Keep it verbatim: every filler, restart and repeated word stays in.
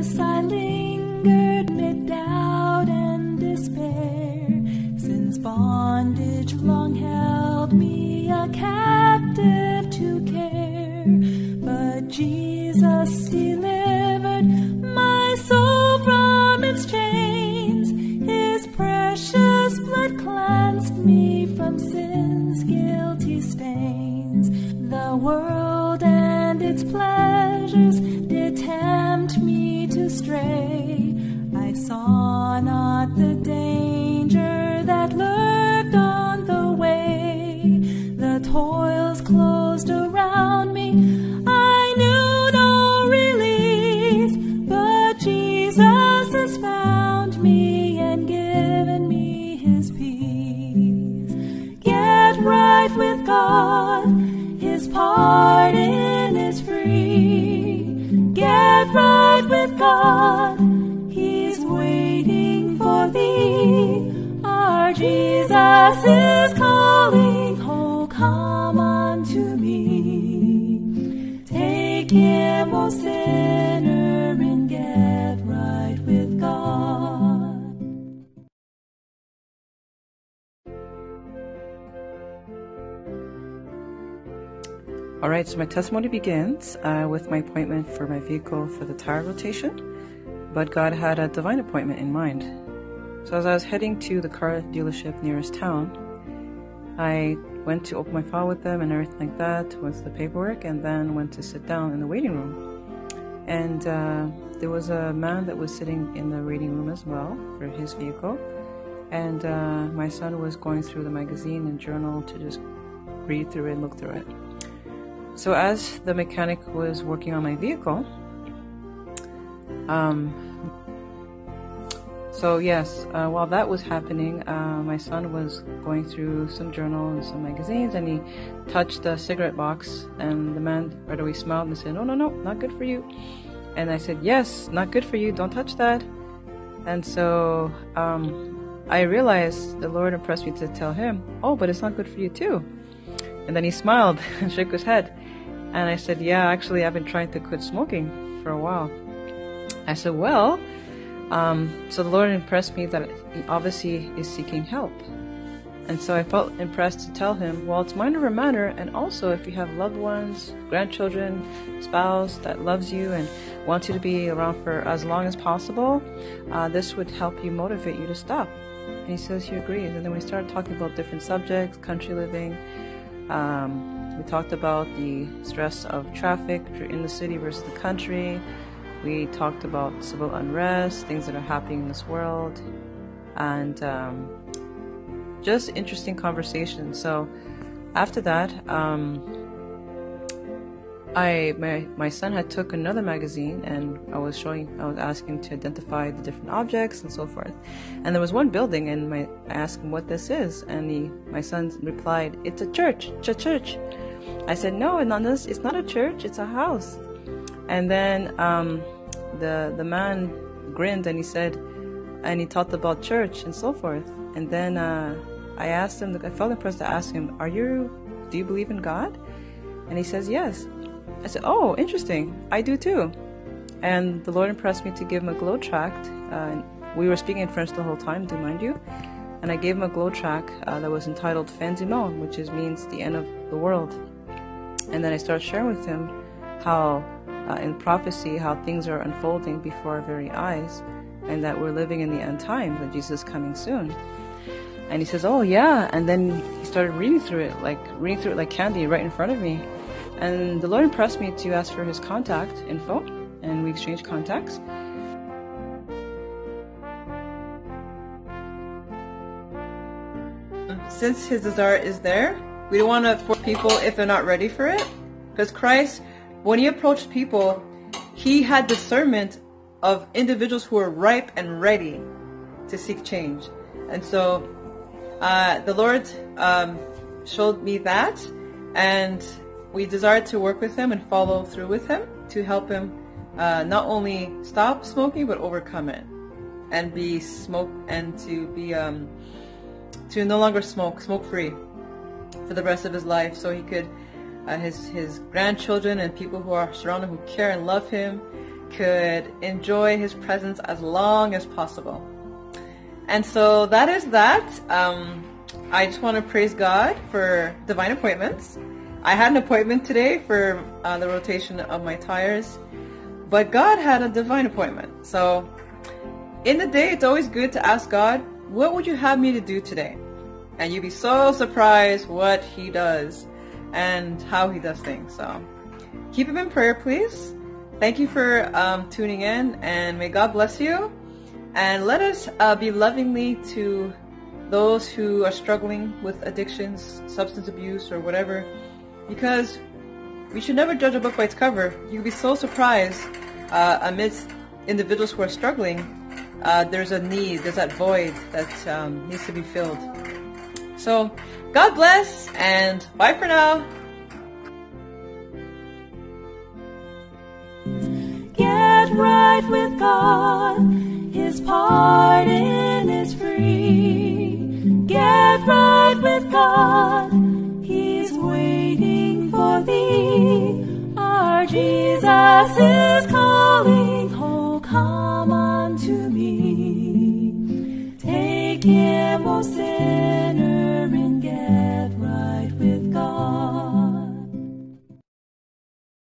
Restless I lingered mid doubt and despair, since bondage long held me a captive to care. But Jesus delivered my soul from its chains, his precious blood cleansed me from sin's guilty stains. The world and its pleasures did tempt me to stray, I saw not the danger that lurked on the way. The toils closed around me, I knew no release, but Jesus has found me and given me his peace. Get right with God, his pardon is free. Get right with God, he's waiting for thee. Our Jesus is calling, oh come unto me. Take him, O sinner, and get right with God. All right, so my testimony begins uh, with my appointment for my vehicle for the tire rotation, but God had a divine appointment in mind. So as I was heading to the car dealership nearest town, I went to open my file with them and everything like that, went to the paperwork, and then went to sit down in the waiting room. And uh, there was a man that was sitting in the waiting room as well for his vehicle, and uh, my son was going through the magazine and journal to just read through it and look through it. So as the mechanic was working on my vehicle, um, so yes, uh, while that was happening, uh, my son was going through some journal and some magazines, and he touched a cigarette box, and the man right away smiled and said, "No, no, no, not good for you." And I said, "Yes, not good for you, don't touch that." And so um, I realized the Lord impressed me to tell him, "Oh, but it's not good for you too." And then he smiled and shook his head. And I said, "Yeah, actually, I've been trying to quit smoking for a while." I said, "Well," um, so the Lord impressed me that he obviously is seeking help. And so I felt impressed to tell him, well, it's minor or matter, and also if you have loved ones, grandchildren, spouse that loves you and wants you to be around for as long as possible, uh, this would help you motivate you to stop. And he says he agrees. And then we started talking about different subjects, country living. Um, we talked about the stress of traffic in the city versus the country. We talked about civil unrest, things that are happening in this world, and um, just interesting conversations. So after that, um, I my, my son had took another magazine, and I was showing, I was asking to identify the different objects and so forth. And there was one building, and my I asked him what this is, and he, my son replied, "It's a church, it's a church." I said, "No, not this. It's not a church, it's a house." And then um, the the man grinned, and he said, and he talked about church and so forth. And then uh, I asked him, I felt impressed to ask him, "Are you? Do you believe in God?" And he says, "Yes." I said, "Oh, interesting. I do too." And the Lord impressed me to give him a GLOW tract. Uh, we were speaking in French the whole time, do mind you. And I gave him a GLOW tract uh, that was entitled Fanzimo, which is, means the end of the world. And then I started sharing with him how, uh, in prophecy, how things are unfolding before our very eyes, and that we're living in the end times, that Jesus is coming soon. And he says, "Oh, yeah." And then he started reading through it, like reading through it like candy right in front of me. And the Lord impressed me to ask for his contact info, and we exchanged contacts. Since his desire is there, we don't want to force people if they're not ready for it. Because Christ, when he approached people, he had discernment of individuals who were ripe and ready to seek change. And so uh, the Lord um, showed me that, and we desired to work with him and follow through with him to help him uh, not only stop smoking but overcome it, and be smoke and to be um, to no longer smoke, smoke free for the rest of his life, so he could uh, his his grandchildren and people who are surrounding him, who care and love him, could enjoy his presence as long as possible. And so that is that. Um, I just want to praise God for divine appointments. I had an appointment today for uh, the rotation of my tires, but God had a divine appointment. So in the day, it's always good to ask God, what would you have me to do today? And you'd be so surprised what he does and how he does things. So keep him in prayer, please. Thank you for um, tuning in, and may God bless you. And let us uh, be lovingly to those who are struggling with addictions, substance abuse, or whatever, because we should never judge a book by its cover. You'd be so surprised uh, amidst individuals who are struggling, uh, there's a need, there's that void that um, needs to be filled. So God bless, and bye for now. Get right with God. His pardon is free. Get right with God. He's waiting for thee. Our Jesus is calling. Oh, come unto me. Take him, O sinner, and get